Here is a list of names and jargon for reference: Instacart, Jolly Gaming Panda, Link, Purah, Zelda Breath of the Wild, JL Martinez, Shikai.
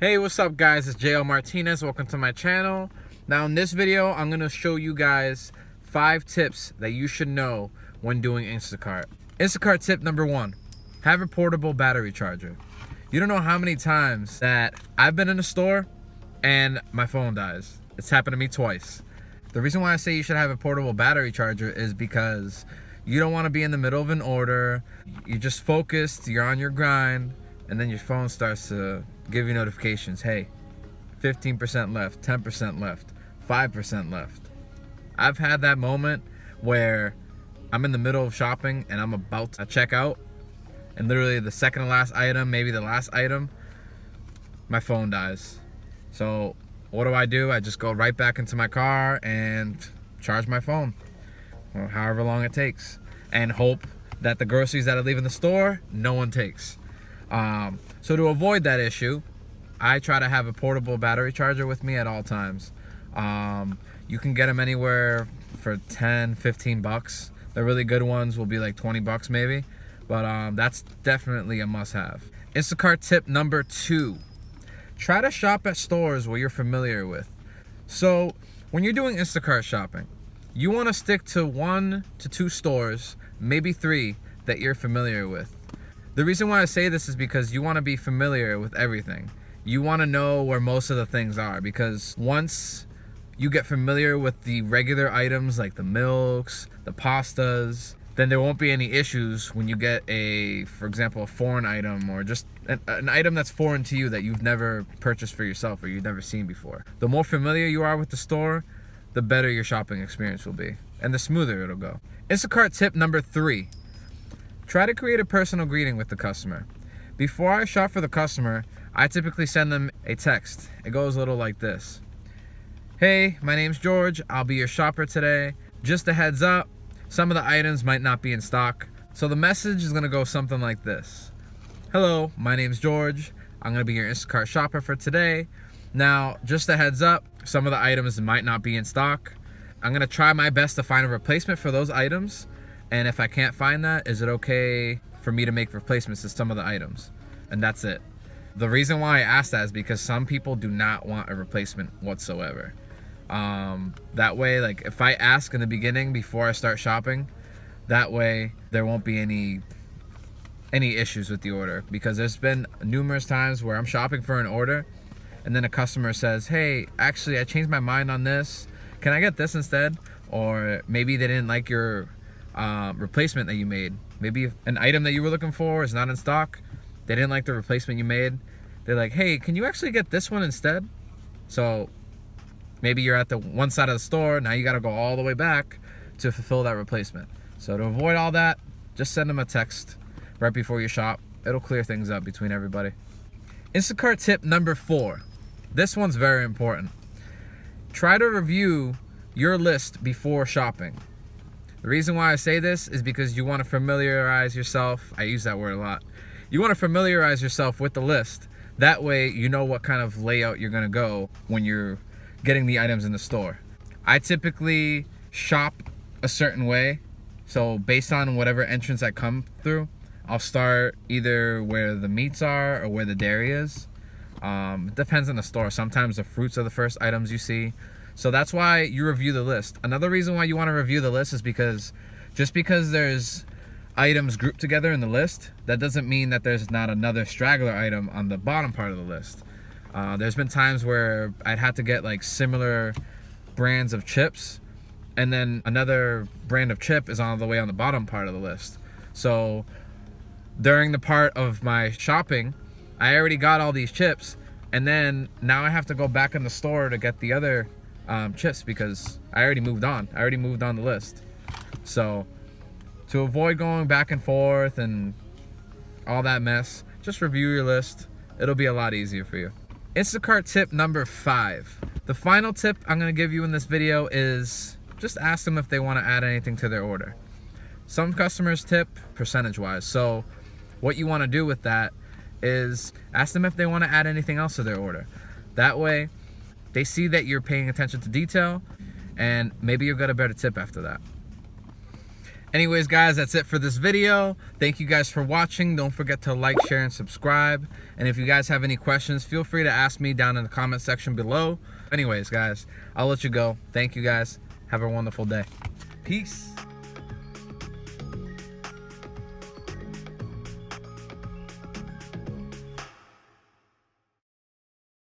Hey, what's up guys, it's JL Martinez, welcome to my channel. Now in this video, I'm gonna show you guys 5 tips that you should know when doing Instacart. Instacart tip number 1, have a portable battery charger. You don't know how many times that I've been in a store and my phone dies. It's happened to me twice. The reason why I say you should have a portable battery charger is because you don't wanna be in the middle of an order, you're just focused, you're on your grind, and then your phone starts to give you notifications. Hey, 15% left, 10% left, 5% left. I've had that moment where I'm in the middle of shopping and I'm about to check out, and literally the second to last item, maybe the last item, my phone dies. So what do? I just go right back into my car and charge my phone, or however long it takes, and hope that the groceries that I leave in the store, no one takes. So to avoid that issue, I try to have a portable battery charger with me at all times. You can get them anywhere for 10, 15 bucks. The really good ones will be like 20 bucks maybe, but that's definitely a must-have. Instacart tip number 2, try to shop at stores where you're familiar with. So when you're doing Instacart shopping, you want to stick to 1 to 2 stores, maybe 3, that you're familiar with. The reason why I say this is because you want to be familiar with everything. You want to know where most of the things are, because once you get familiar with the regular items like the milks, the pastas, then there won't be any issues when you get a, for example, a foreign item, or just an item that's foreign to you that you've never purchased for yourself or you've never seen before. The more familiar you are with the store, the better your shopping experience will be and the smoother it'll go. Instacart tip number 3. Try to create a personal greeting with the customer. Before I shop for the customer, I typically send them a text. It goes a little like this. Hey, my name's George. I'll be your shopper today. Just a heads up, some of the items might not be in stock. So the message is gonna go something like this. Hello, my name's George. I'm gonna be your Instacart shopper for today. Now, just a heads up, some of the items might not be in stock. I'm gonna try my best to find a replacement for those items. And if I can't find that, is it okay for me to make replacements to some of the items? And that's it. The reason why I ask that is because some people do not want a replacement whatsoever. That way, like if I ask in the beginning before I start shopping, that way there won't be any issues with the order, because there's been numerous times where I'm shopping for an order and then a customer says, hey, actually I changed my mind on this. Can I get this instead? Or maybe they didn't like your replacement that you made. Maybe an item that you were looking for is not in stock. They didn't like the replacement you made. They're like, hey, can you actually get this one instead? So maybe you're at the one side of the store, now you gotta go all the way back to fulfill that replacement. So to avoid all that, just send them a text right before you shop. It'll clear things up between everybody. Instacart tip number 4. This one's very important. Try to review your list before shopping. The reason why I say this is because you want to familiarize yourself. I use that word a lot. You want to familiarize yourself with the list. That way you know what kind of layout you're going to go when you're getting the items in the store. I typically shop a certain way. So based on whatever entrance I come through, I'll start either where the meats are or where the dairy is. It depends on the store. Sometimes the fruits are the first items you see. So that's why you review the list. Another reason why you want to review the list is because just because there's items grouped together in the list, that doesn't mean that there's not another straggler item on the bottom part of the list. There's been times where I'd had to get like similar brands of chips, and then another brand of chip is all the way on the bottom part of the list. So during the part of my shopping, I already got all these chips, and then now I have to go back in the store to get the other chips because I already moved on. I already moved on the list. So to avoid going back and forth and all that mess, just review your list. It'll be a lot easier for you. Instacart tip number 5. The final tip I'm gonna give you in this video is just ask them if they want to add anything to their order. Some customers tip percentage-wise. So what you want to do with that is ask them if they want to add anything else to their order. That way they see that you're paying attention to detail, and maybe you'll get a better tip after that. Anyways, guys, that's it for this video. Thank you guys for watching. Don't forget to like, share, and subscribe. And if you guys have any questions, feel free to ask me down in the comment section below. Anyways, guys, I'll let you go. Thank you guys. Have a wonderful day. Peace.